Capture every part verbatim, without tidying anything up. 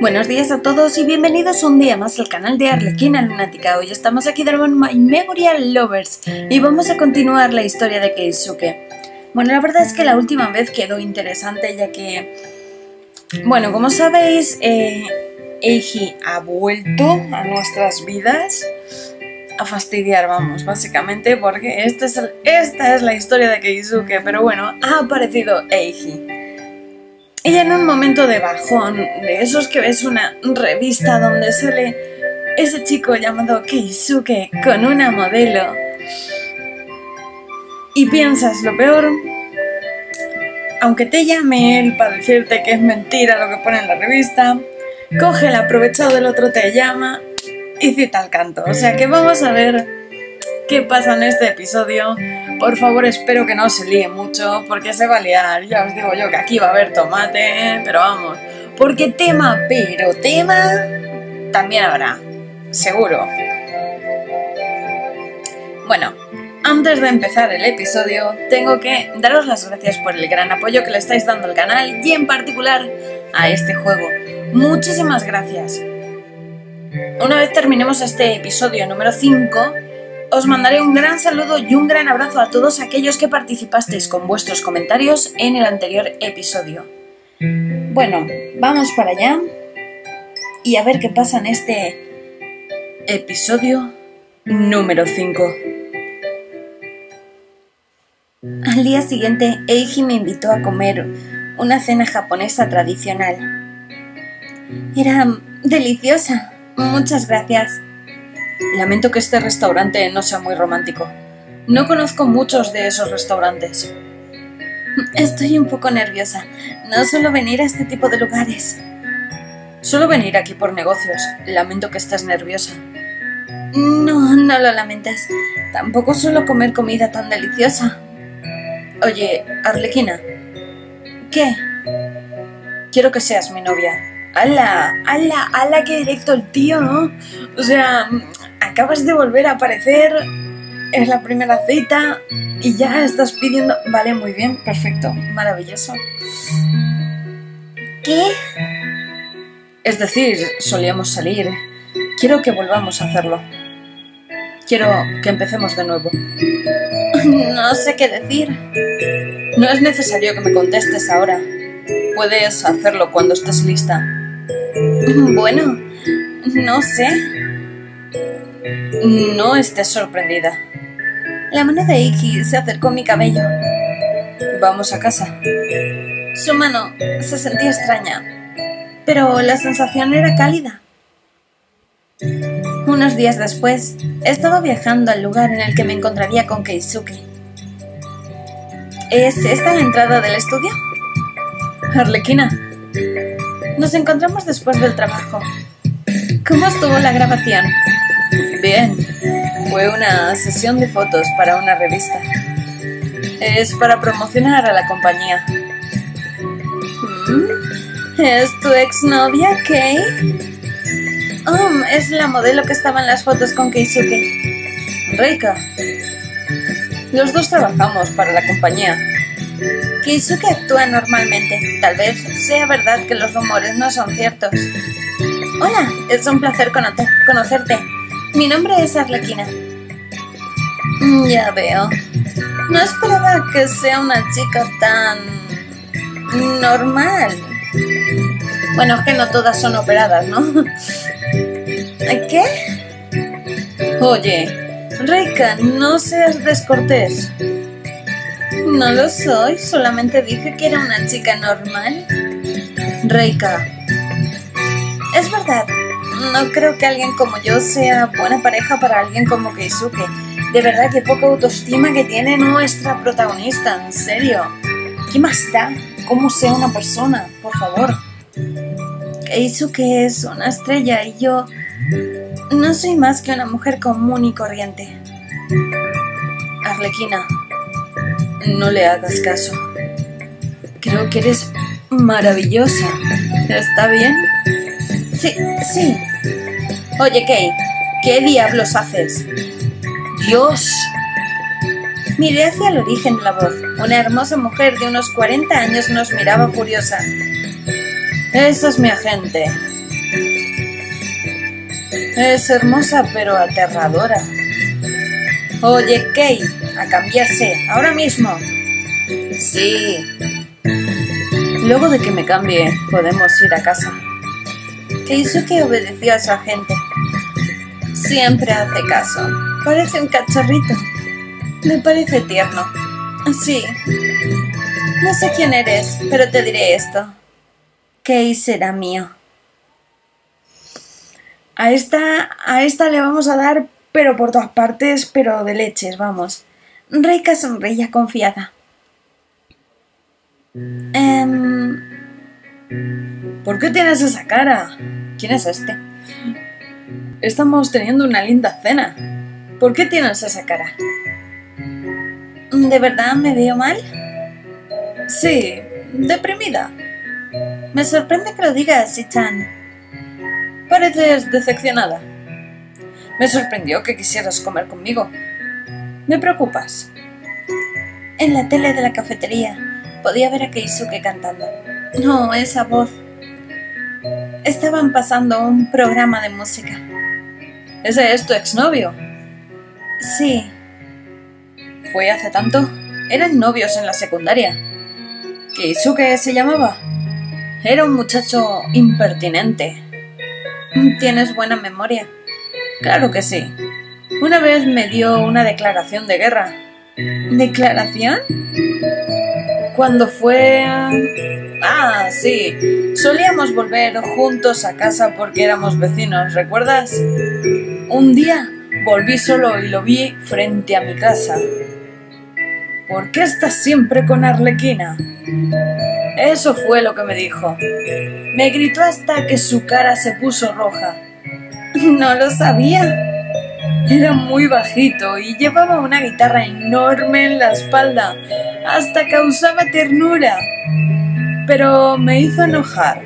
Buenos días a todos y bienvenidos un día más al canal de Arlequina Lunática. Hoy estamos aquí de nuevo en My Memorial Lovers y vamos a continuar la historia de Keisuke. Bueno, la verdad es que la última vez quedó interesante ya que... Bueno, como sabéis, eh, Eiji ha vuelto a nuestras vidas a fastidiar, vamos, básicamente, porque este es el, esta es la historia de Keisuke, pero bueno, ha aparecido Eiji. Ella en un momento de bajón, de esos que ves una revista donde sale ese chico llamado Keisuke con una modelo y piensas lo peor, aunque te llame él para decirte que es mentira lo que pone en la revista, coge el aprovechado del otro, te llama y cita al canto. O sea que vamos a ver qué pasa en este episodio. Por favor, espero que no se líe mucho, porque se va a liar. Ya os digo yo que aquí va a haber tomate, pero vamos. Porque tema, pero tema, también habrá, seguro. Bueno, antes de empezar el episodio, tengo que daros las gracias por el gran apoyo que le estáis dando al canal y en particular a este juego. Muchísimas gracias. Una vez terminemos este episodio número cinco... os mandaré un gran saludo y un gran abrazo a todos aquellos que participasteis con vuestros comentarios en el anterior episodio. Bueno, vamos para allá y a ver qué pasa en este episodio número cinco. Al día siguiente, Eiji me invitó a comer una cena japonesa tradicional. Era deliciosa. Muchas gracias. Lamento que este restaurante no sea muy romántico. No conozco muchos de esos restaurantes. Estoy un poco nerviosa. No suelo venir a este tipo de lugares. Suelo venir aquí por negocios. Lamento que estés nerviosa. No, no lo lamentas. Tampoco suelo comer comida tan deliciosa. Oye, Arlequina. ¿Qué? Quiero que seas mi novia. ¡Hala! ¡Hala! ¡Hala! ¡Qué directo el tío! ¿No? O sea... acabas de volver a aparecer, es la primera cita y ya estás pidiendo... Vale, muy bien, perfecto, maravilloso. ¿Qué? Es decir, solíamos salir. Quiero que volvamos a hacerlo. Quiero que empecemos de nuevo. No sé qué decir. No es necesario que me contestes ahora. Puedes hacerlo cuando estés lista. Bueno, no sé... No estés sorprendida. La mano de Eiji se acercó a mi cabello. Vamos a casa. Su mano se sentía extraña, pero la sensación era cálida. Unos días después, estaba viajando al lugar en el que me encontraría con Keisuke. ¿Es esta la entrada del estudio? Arlequina. Nos encontramos después del trabajo. ¿Cómo estuvo la grabación? Bien, fue una sesión de fotos para una revista. Es para promocionar a la compañía. ¿Es tu exnovia, Kei? Oh, es la modelo que estaba en las fotos con Keisuke. Reika. Los dos trabajamos para la compañía. Keisuke actúa normalmente. Tal vez sea verdad que los rumores no son ciertos. Hola, es un placer conocerte. Mi nombre es Arlequina. Ya veo. No esperaba que sea una chica tan... normal. Bueno, es que no todas son operadas, ¿no? ¿Qué? Oye, Reika, no seas descortés. No lo soy, solamente dije que era una chica normal. Reika. Es verdad. No creo que alguien como yo sea buena pareja para alguien como Keisuke. De verdad que poca autoestima que tiene nuestra protagonista, en serio. ¿Qué más da? ¿Cómo sea una persona? Por favor. Keisuke es una estrella y yo no soy más que una mujer común y corriente. Arlequina, no le hagas caso. Creo que eres maravillosa. ¿Está bien? Sí, sí. Oye, Kei, ¿qué diablos haces? ¡Dios! Miré hacia el origen de la voz. Una hermosa mujer de unos cuarenta años nos miraba furiosa. Esa es mi agente. Es hermosa, pero aterradora. Oye, Kei, a cambiarse, ahora mismo. Sí. Luego de que me cambie, podemos ir a casa. Keisuke obedeció a su agente. Siempre hace caso. Parece un cachorrito. Me parece tierno. Sí. No sé quién eres, pero te diré esto. Kei será mío. A esta, a esta le vamos a dar, pero por todas partes, pero de leches, vamos. Reika sonreía confiada. Um, ¿Por qué tienes esa cara? ¿Quién es este? Estamos teniendo una linda cena. ¿Por qué tienes esa cara? ¿De verdad me veo mal? Sí, deprimida. Me sorprende que lo digas, Ichan. Pareces decepcionada. Me sorprendió que quisieras comer conmigo. Me preocupas. En la tele de la cafetería podía ver a Keisuke cantando. No, esa voz. Estaban pasando un programa de música. ¿Ese es tu exnovio? Sí. ¿Fue hace tanto? Eran novios en la secundaria. ¿Keisuke se llamaba? Era un muchacho impertinente. Tienes buena memoria. Claro que sí. Una vez me dio una declaración de guerra. ¿Declaración? Cuando fue... Ah, sí. Solíamos volver juntos a casa porque éramos vecinos, ¿recuerdas? Un día volví solo y lo vi frente a mi casa. ¿Por qué estás siempre con Arlequina? Eso fue lo que me dijo. Me gritó hasta que su cara se puso roja. No lo sabía. Era muy bajito y llevaba una guitarra enorme en la espalda. Hasta causaba ternura. Pero me hizo enojar.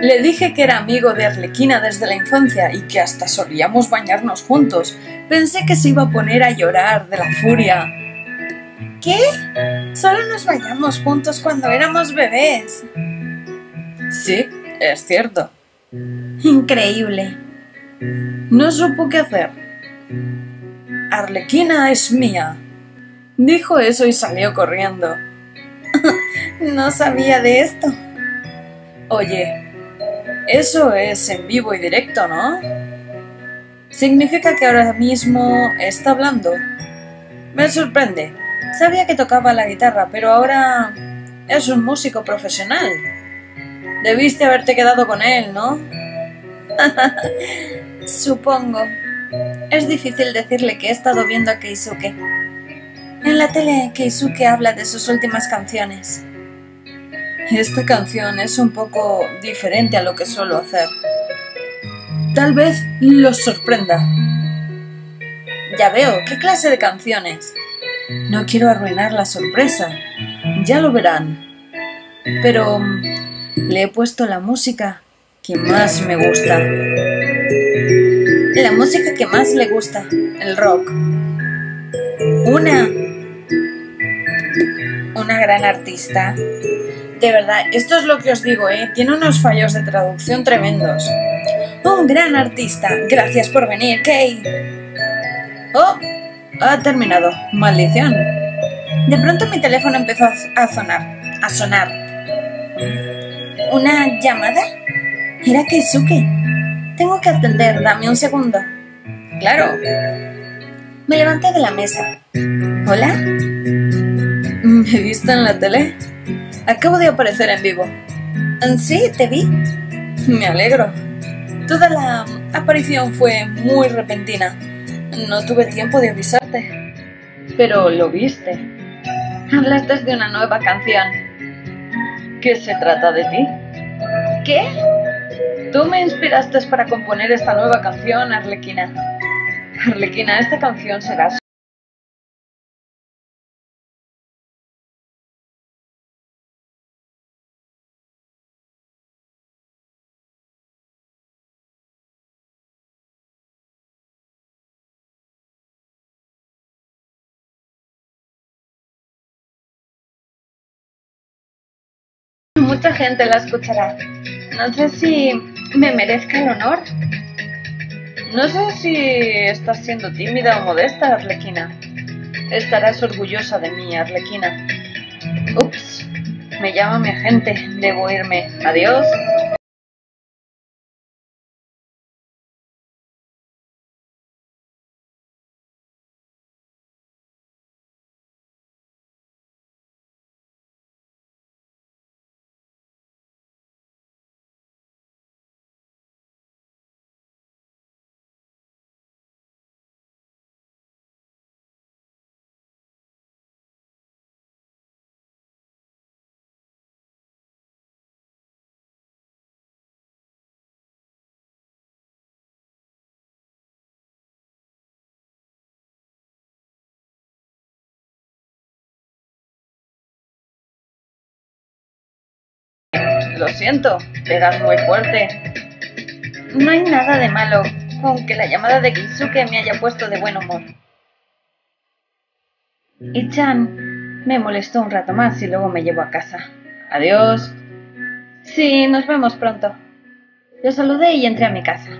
Le dije que era amigo de Arlequina desde la infancia y que hasta solíamos bañarnos juntos. Pensé que se iba a poner a llorar de la furia. ¿Qué? Solo nos bañamos juntos cuando éramos bebés. Sí, es cierto. Increíble. No supo qué hacer. Arlequina es mía. Dijo eso y salió corriendo. No sabía de esto. Oye, eso es en vivo y directo, ¿no? Significa que ahora mismo está hablando. Me sorprende. Sabía que tocaba la guitarra, pero ahora es un músico profesional. Debiste haberte quedado con él, ¿no? Supongo. Es difícil decirle que he estado viendo a Keisuke. En la tele, Keisuke habla de sus últimas canciones. Esta canción es un poco diferente a lo que suelo hacer. Tal vez los sorprenda. Ya veo, ¿qué clase de canciones? No quiero arruinar la sorpresa. Ya lo verán. Pero le he puesto la música que más me gusta. La música que más le gusta, el rock. Una... Una gran artista. De verdad, esto es lo que os digo, ¿eh? Tiene unos fallos de traducción tremendos. Un gran artista. Gracias por venir, Kei. Oh, ha terminado. Maldición. De pronto mi teléfono empezó a sonar. A sonar. ¿Una llamada? Era Keisuke. Tengo que atender, dame un segundo. Claro. Me levanté de la mesa. ¿Hola? ¿Me viste en la tele? Acabo de aparecer en vivo. Sí, te vi. Me alegro. Toda la aparición fue muy repentina. No tuve tiempo de avisarte. Pero lo viste. Hablaste de una nueva canción. ¿Qué se trata de ti? ¿Qué? Tú me inspiraste para componer esta nueva canción, Arlequina. Arlequina, esta canción será... Mucha gente la escuchará. No sé si me merezca el honor. No sé si estás siendo tímida o modesta, Arlequina. Estarás orgullosa de mí, Arlequina. Ups, me llama mi agente. Debo irme. Adiós. Lo siento, pegas muy fuerte. No hay nada de malo, aunque la llamada de Keisuke me haya puesto de buen humor. Ichan me molestó un rato más y luego me llevó a casa. Adiós. Sí, nos vemos pronto. Lo saludé y entré a mi casa.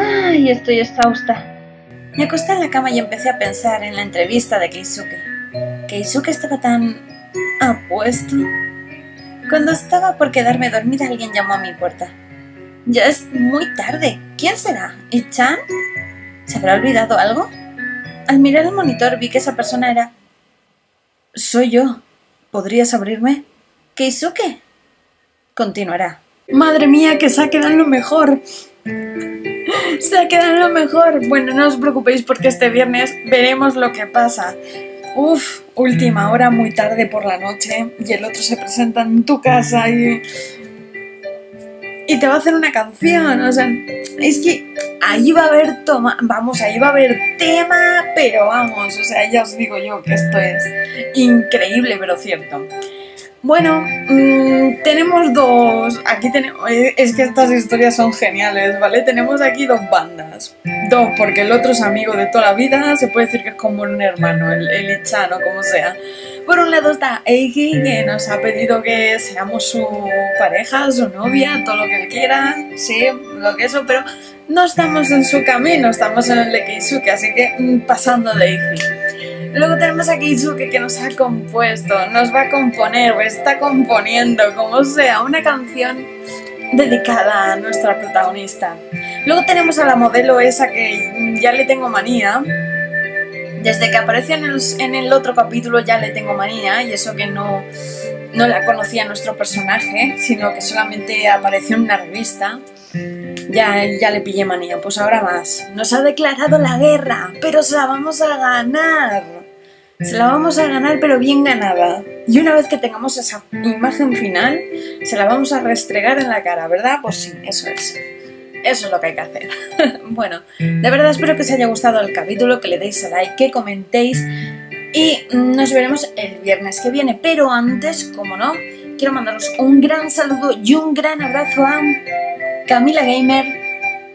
Ay, estoy exhausta. Me acosté en la cama y empecé a pensar en la entrevista de Keisuke. Keisuke estaba tan apuesto. Cuando estaba por quedarme dormida, alguien llamó a mi puerta. Ya es muy tarde. ¿Quién será? ¿Ichan? ¿Se habrá olvidado algo? Al mirar el monitor vi que esa persona era... Soy yo. ¿Podrías abrirme? ¿Keisuke? Continuará. ¡Madre mía, que se ha quedado en lo mejor! ¡Se ha quedado en lo mejor! Bueno, no os preocupéis porque este viernes veremos lo que pasa. Uf, última hora, muy tarde por la noche, y el otro se presenta en tu casa y... y te va a hacer una canción, o sea, es que ahí va a haber toma, vamos, ahí va a haber tema, pero vamos, o sea, ya os digo yo que esto es increíble, pero cierto. Bueno, mmm, tenemos dos, aquí tenemos, es que estas historias son geniales, ¿vale? Tenemos aquí dos bandas, dos, porque el otro es amigo de toda la vida, se puede decir que es como un hermano, el, el Ichan o como sea. Por un lado está Eiji, que nos ha pedido que seamos su pareja, su novia, todo lo que él quiera, sí, lo que eso, pero no estamos en su camino, estamos en el de Keisuke, así que mmm, pasando de Eiji. Luego tenemos a Keisuke que nos ha compuesto, nos va a componer o está componiendo, como sea, una canción dedicada a nuestra protagonista. Luego tenemos a la modelo esa que ya le tengo manía, desde que apareció en el, en el otro capítulo ya le tengo manía, y eso que no, no la conocía nuestro personaje, sino que solamente apareció en una revista. Ya, ya le pillé manía, pues ahora más. Nos ha declarado la guerra, pero se la vamos a ganar. Se la vamos a ganar, pero bien ganada. Y una vez que tengamos esa imagen final, se la vamos a restregar en la cara, ¿verdad? Pues sí, eso es. Eso es lo que hay que hacer. Bueno, de verdad espero que os haya gustado el capítulo, que le deis a like, que comentéis. Y nos veremos el viernes que viene. Pero antes, como no, quiero mandaros un gran saludo y un gran abrazo a... Camila Gamer,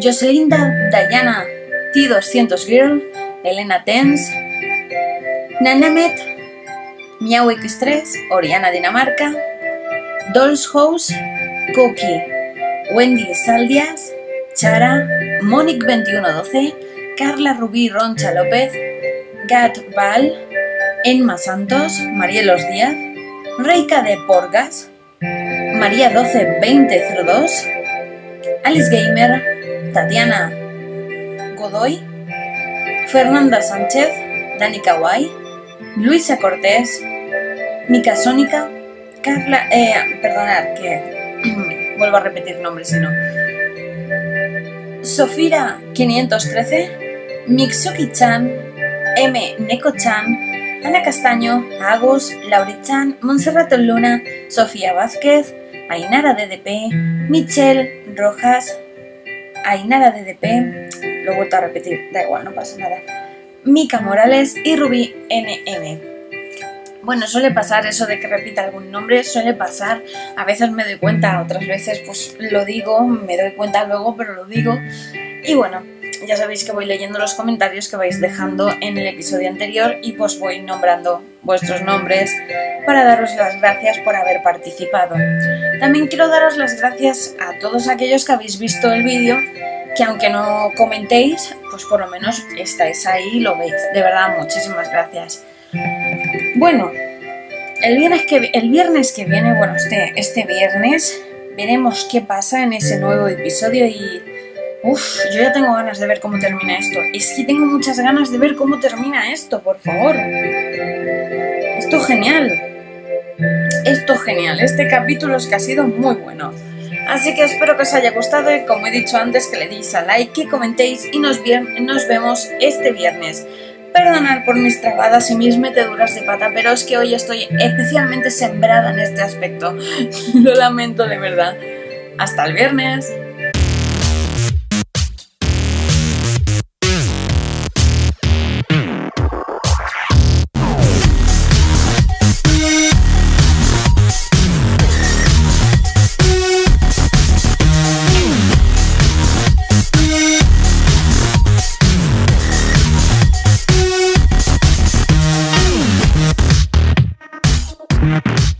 Joselinda, Dayana, T doscientos Girl, Elena Tens, Nanamet, Miau X tres, Oriana Dinamarca, Dolls House, Coqui, Wendy Saldias, Chara, Monique veintiuno doce, Carla Rubí Roncha López, Gat Val, Enma Santos, Marielos Díaz, Reika de Porgas, María doce veinte cero dos, Alice Gamer, Tatiana Godoy, Fernanda Sánchez, Dani Kawai, Luisa Cortés, Mica Sónica, Carla... Eh, perdonad que vuelvo a repetir nombres si no. Sofira quinientos trece, Mitsuki-chan, M. Neko-chan, Ana Castaño, Agus, Lauri-chan, Montserrat Luna, Sofía Vázquez, Ainara D D P, Michelle Rojas, Ainara D D P, lo he vuelto a repetir, da igual, no pasa nada, Mica Morales y Rubí N N. Bueno, suele pasar eso de que repita algún nombre, suele pasar, a veces me doy cuenta, otras veces pues lo digo, me doy cuenta luego, pero lo digo. Y bueno, ya sabéis que voy leyendo los comentarios que vais dejando en el episodio anterior y pues voy nombrando vuestros nombres para daros las gracias por haber participado. También quiero daros las gracias a todos aquellos que habéis visto el vídeo que aunque no comentéis, pues por lo menos estáis ahí y lo veis. De verdad, muchísimas gracias. Bueno, el viernes que, el viernes que viene, bueno, este, este viernes, veremos qué pasa en ese nuevo episodio y... Uf, yo ya tengo ganas de ver cómo termina esto. Es que tengo muchas ganas de ver cómo termina esto, por favor. Esto genial. Esto genial. Este capítulo es que ha sido muy bueno. Así que espero que os haya gustado y, como he dicho antes, que le deis a like, que comentéis y nos, nos vemos este viernes. Perdonad por mis trabadas y mis meteduras de pata, pero es que hoy estoy especialmente sembrada en este aspecto. Lo lamento de verdad. Hasta el viernes. We'll be right back.